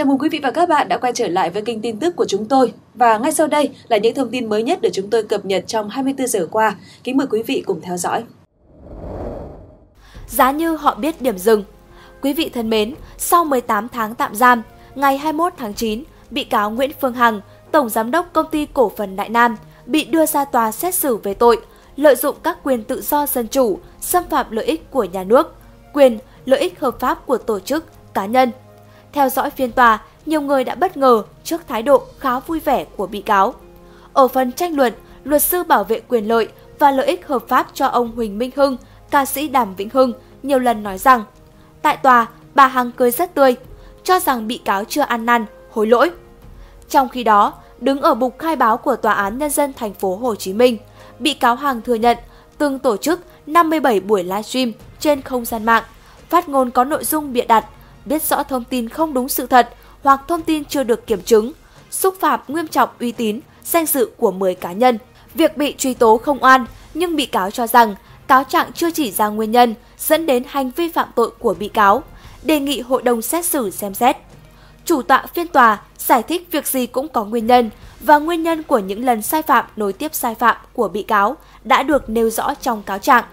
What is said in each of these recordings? Chào mừng quý vị và các bạn đã quay trở lại với kênh tin tức của chúng tôi. Và ngay sau đây là những thông tin mới nhất được chúng tôi cập nhật trong 24 giờ qua. Kính mời quý vị cùng theo dõi. Giá như họ biết điểm dừng. Quý vị thân mến, sau 18 tháng tạm giam, ngày 21 tháng 9, bị cáo Nguyễn Phương Hằng, Tổng Giám đốc Công ty Cổ phần Đại Nam, bị đưa ra tòa xét xử về tội lợi dụng các quyền tự do dân chủ, xâm phạm lợi ích của nhà nước, quyền, lợi ích hợp pháp của tổ chức, cá nhân. Theo dõi phiên tòa, nhiều người đã bất ngờ trước thái độ khá vui vẻ của bị cáo. Ở phần tranh luận, luật sư bảo vệ quyền lợi và lợi ích hợp pháp cho ông Huỳnh Minh Hưng, ca sĩ Đàm Vĩnh Hưng nhiều lần nói rằng tại tòa, bà Hằng cười rất tươi, cho rằng bị cáo chưa ăn năn, hối lỗi. Trong khi đó, đứng ở bục khai báo của Tòa án Nhân dân Thành phố Hồ Chí Minh, bị cáo Hằng thừa nhận từng tổ chức 57 buổi livestream trên không gian mạng, phát ngôn có nội dung bịa đặt, biết rõ thông tin không đúng sự thật hoặc thông tin chưa được kiểm chứng, xúc phạm nghiêm trọng uy tín, danh dự của 10 cá nhân. Việc bị truy tố không oan, nhưng bị cáo cho rằng cáo trạng chưa chỉ ra nguyên nhân dẫn đến hành vi phạm tội của bị cáo, đề nghị hội đồng xét xử xem xét. Chủ tọa phiên tòa giải thích việc gì cũng có nguyên nhân và nguyên nhân của những lần sai phạm nối tiếp sai phạm của bị cáo đã được nêu rõ trong cáo trạng.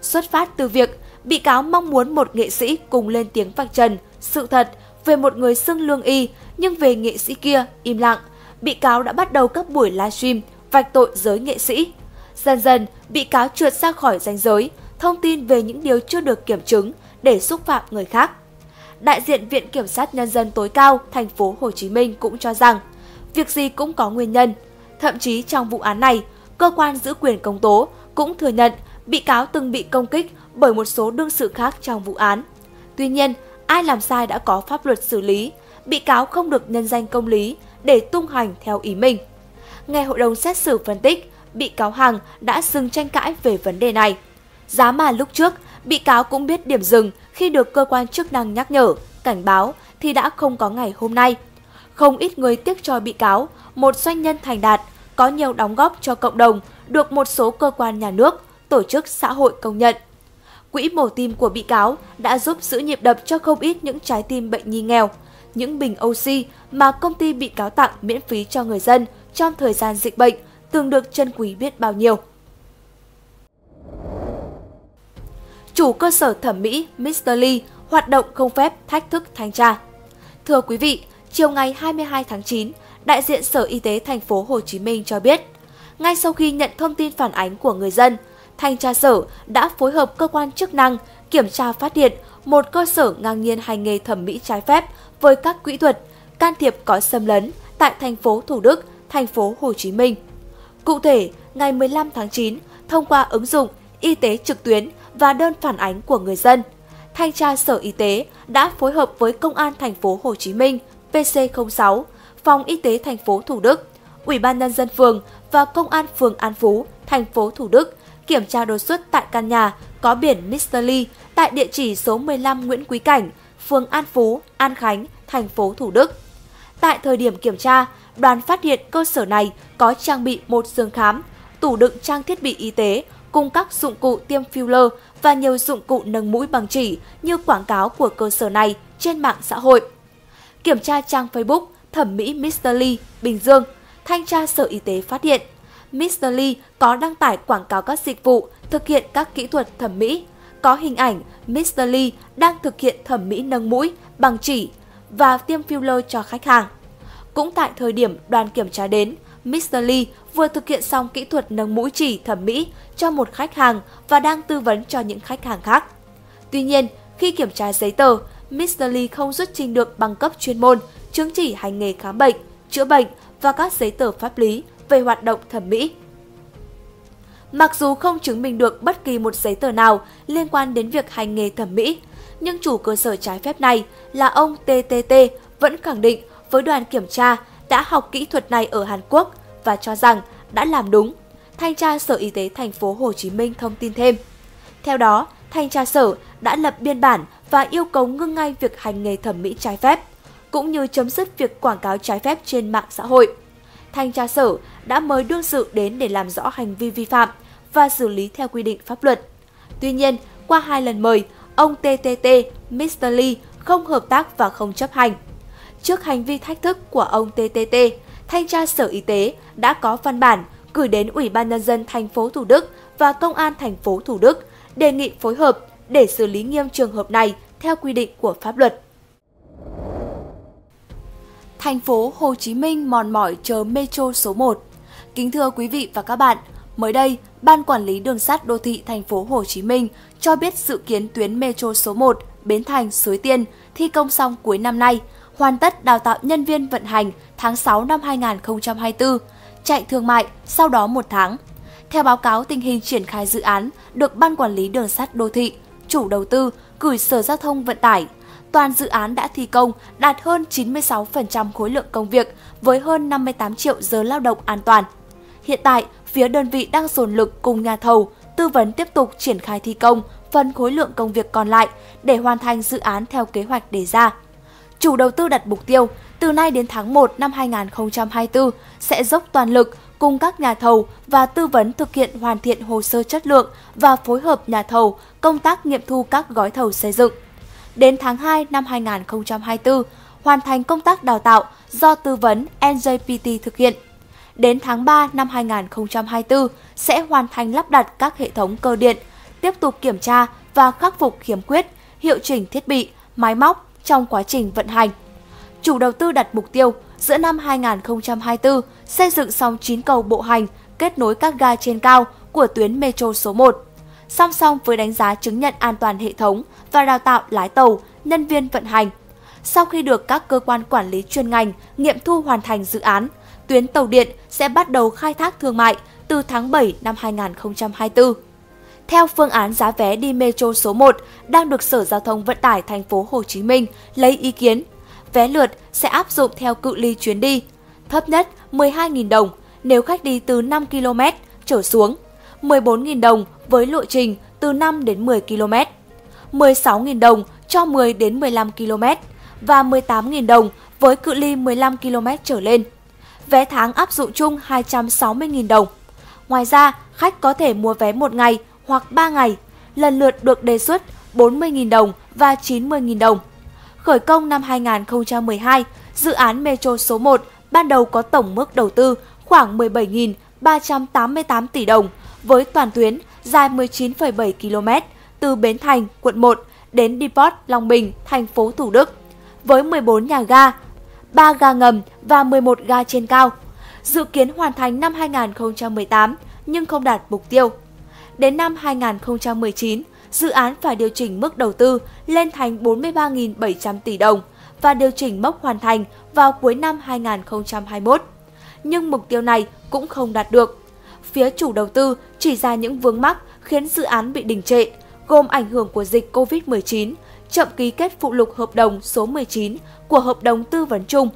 Xuất phát từ việc bị cáo mong muốn một nghệ sĩ cùng lên tiếng vạch trần sự thật về một người xưng lương y, nhưng về nghệ sĩ kia im lặng, bị cáo đã bắt đầu các buổi livestream vạch tội giới nghệ sĩ. Dần dần, bị cáo trượt ra khỏi ranh giới, thông tin về những điều chưa được kiểm chứng để xúc phạm người khác. Đại diện Viện Kiểm sát Nhân dân tối cao Thành phố Hồ Chí Minh cũng cho rằng việc gì cũng có nguyên nhân. Thậm chí trong vụ án này, cơ quan giữ quyền công tố cũng thừa nhận bị cáo từng bị công kích bởi một số đương sự khác trong vụ án. Tuy nhiên, ai làm sai đã có pháp luật xử lý, bị cáo không được nhân danh công lý để tung hành theo ý mình. Nghe hội đồng xét xử phân tích, bị cáo Hằng đã dừng tranh cãi về vấn đề này. Giá mà lúc trước, bị cáo cũng biết điểm dừng khi được cơ quan chức năng nhắc nhở, cảnh báo thì đã không có ngày hôm nay. Không ít người tiếc cho bị cáo, một doanh nhân thành đạt, có nhiều đóng góp cho cộng đồng, được một số cơ quan nhà nước, tổ chức xã hội công nhận. Quỹ mổ tim của bị cáo đã giúp giữ nhịp đập cho không ít những trái tim bệnh nhi nghèo, những bình oxy mà công ty bị cáo tặng miễn phí cho người dân trong thời gian dịch bệnh từng được trân quý biết bao nhiêu. Chủ cơ sở thẩm mỹ Mr. Lee hoạt động không phép thách thức thanh tra. Thưa quý vị, chiều ngày 22 tháng 9, đại diện Sở Y tế Thành phố Hồ Chí Minh cho biết, ngay sau khi nhận thông tin phản ánh của người dân, Thanh tra Sở đã phối hợp cơ quan chức năng kiểm tra phát hiện một cơ sở ngang nhiên hành nghề thẩm mỹ trái phép với các kỹ thuật can thiệp có xâm lấn tại thành phố Thủ Đức, thành phố Hồ Chí Minh. Cụ thể, ngày 15 tháng 9, thông qua ứng dụng y tế trực tuyến và đơn phản ánh của người dân, Thanh tra Sở Y tế đã phối hợp với Công an thành phố Hồ Chí Minh, PC06, Phòng Y tế thành phố Thủ Đức, Ủy ban Nhân dân phường và Công an phường An Phú, thành phố Thủ Đức kiểm tra đột xuất tại căn nhà có biển Mr. Lee tại địa chỉ số 15 Nguyễn Quý Cảnh, phường An Phú, An Khánh, thành phố Thủ Đức. Tại thời điểm kiểm tra, đoàn phát hiện cơ sở này có trang bị một giường khám, tủ đựng trang thiết bị y tế cùng các dụng cụ tiêm filler và nhiều dụng cụ nâng mũi bằng chỉ như quảng cáo của cơ sở này trên mạng xã hội. Kiểm tra trang Facebook Thẩm mỹ Mr. Lee Bình Dương, Thanh tra Sở Y tế phát hiện Mr. Lee có đăng tải quảng cáo các dịch vụ thực hiện các kỹ thuật thẩm mỹ, có hình ảnh Mr. Lee đang thực hiện thẩm mỹ nâng mũi bằng chỉ và tiêm filler cho khách hàng. Cũng tại thời điểm đoàn kiểm tra đến, Mr. Lee vừa thực hiện xong kỹ thuật nâng mũi chỉ thẩm mỹ cho một khách hàng và đang tư vấn cho những khách hàng khác. Tuy nhiên, khi kiểm tra giấy tờ, Mr. Lee không xuất trình được bằng cấp chuyên môn, chứng chỉ hành nghề khám bệnh, chữa bệnh và các giấy tờ pháp lý về hoạt động thẩm mỹ. Mặc dù không chứng minh được bất kỳ một giấy tờ nào liên quan đến việc hành nghề thẩm mỹ, nhưng chủ cơ sở trái phép này là ông TTT vẫn khẳng định với đoàn kiểm tra đã học kỹ thuật này ở Hàn Quốc và cho rằng đã làm đúng. Thanh tra Sở Y tế Thành phố Hồ Chí Minh thông tin thêm. Theo đó, Thanh tra Sở đã lập biên bản và yêu cầu ngưng ngay việc hành nghề thẩm mỹ trái phép, cũng như chấm dứt việc quảng cáo trái phép trên mạng xã hội. Thanh tra Sở đã mời đương sự đến để làm rõ hành vi vi phạm và xử lý theo quy định pháp luật. Tuy nhiên, qua hai lần mời, ông TTT, Mr. Lee không hợp tác và không chấp hành. Trước hành vi thách thức của ông TTT, Thanh tra Sở Y tế đã có văn bản gửi đến Ủy ban Nhân dân thành phố Thủ Đức và Công an thành phố Thủ Đức đề nghị phối hợp để xử lý nghiêm trường hợp này theo quy định của pháp luật. Thành phố Hồ Chí Minh mòn mỏi chờ Metro số 1. Kính thưa quý vị và các bạn, mới đây, Ban Quản lý Đường sắt đô thị thành phố Hồ Chí Minh cho biết dự kiến tuyến Metro số 1 Bến Thành, Suối Tiên thi công xong cuối năm nay, hoàn tất đào tạo nhân viên vận hành tháng 6 năm 2024, chạy thương mại sau đó 1 tháng. Theo báo cáo tình hình triển khai dự án được Ban Quản lý Đường sắt đô thị, chủ đầu tư gửi Sở Giao thông Vận tải, toàn dự án đã thi công đạt hơn 96% khối lượng công việc với hơn 58 triệu giờ lao động an toàn. Hiện tại, phía đơn vị đang dồn lực cùng nhà thầu, tư vấn tiếp tục triển khai thi công phần khối lượng công việc còn lại để hoàn thành dự án theo kế hoạch đề ra. Chủ đầu tư đặt mục tiêu, từ nay đến tháng 1 năm 2024 sẽ dốc toàn lực cùng các nhà thầu và tư vấn thực hiện hoàn thiện hồ sơ chất lượng và phối hợp nhà thầu công tác nghiệm thu các gói thầu xây dựng. Đến tháng 2 năm 2024, hoàn thành công tác đào tạo do tư vấn NJPT thực hiện. Đến tháng 3 năm 2024 sẽ hoàn thành lắp đặt các hệ thống cơ điện, tiếp tục kiểm tra và khắc phục khiếm khuyết, hiệu chỉnh thiết bị, máy móc trong quá trình vận hành. Chủ đầu tư đặt mục tiêu giữa năm 2024 xây dựng xong 9 cầu bộ hành kết nối các ga trên cao của tuyến Metro số 1. Song song với đánh giá chứng nhận an toàn hệ thống và đào tạo lái tàu, nhân viên vận hành. Sau khi được các cơ quan quản lý chuyên ngành nghiệm thu hoàn thành dự án, tuyến tàu điện sẽ bắt đầu khai thác thương mại từ tháng 7 năm 2024. Theo phương án giá vé đi Metro số 1 đang được Sở Giao thông Vận tải thành phố Hồ Chí Minh lấy ý kiến, vé lượt sẽ áp dụng theo cự ly chuyến đi, thấp nhất 12.000 đồng nếu khách đi từ 5 km trở xuống, 14.000 đồng với lộ trình từ 5 đến 10 km, 16.000 đồng cho 10 đến 15 km và 18.000 đồng với cự ly 15 km trở lên. Vé tháng áp dụng chung 260.000 đồng. Ngoài ra, khách có thể mua vé 1 ngày hoặc 3 ngày, lần lượt được đề xuất 40.000 đồng và 90.000 đồng. Khởi công năm 2012, dự án Metro số 1 ban đầu có tổng mức đầu tư khoảng 17.388 tỷ đồng với toàn tuyến dài 19,7 km từ Bến Thành, quận 1 đến Depot, Long Bình, thành phố Thủ Đức, với 14 nhà ga, 3 ga ngầm và 11 ga trên cao. Dự kiến hoàn thành năm 2018 nhưng không đạt mục tiêu. Đến năm 2019, dự án phải điều chỉnh mức đầu tư lên thành 43.700 tỷ đồng và điều chỉnh mốc hoàn thành vào cuối năm 2021. Nhưng mục tiêu này cũng không đạt được. Phía chủ đầu tư chỉ ra những vướng mắc khiến dự án bị đình trệ, gồm ảnh hưởng của dịch COVID-19, chậm ký kết phụ lục hợp đồng số 19 của hợp đồng tư vấn chung,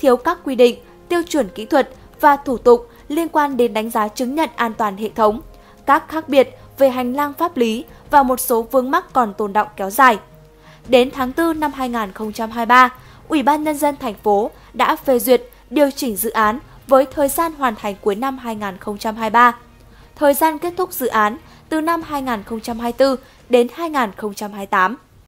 thiếu các quy định, tiêu chuẩn kỹ thuật và thủ tục liên quan đến đánh giá chứng nhận an toàn hệ thống, các khác biệt về hành lang pháp lý và một số vướng mắc còn tồn đọng kéo dài. Đến tháng 4 năm 2023, Ủy ban Nhân dân thành phố đã phê duyệt điều chỉnh dự án với thời gian hoàn thành cuối năm 2023. Thời gian kết thúc dự án từ năm 2024 đến 2028.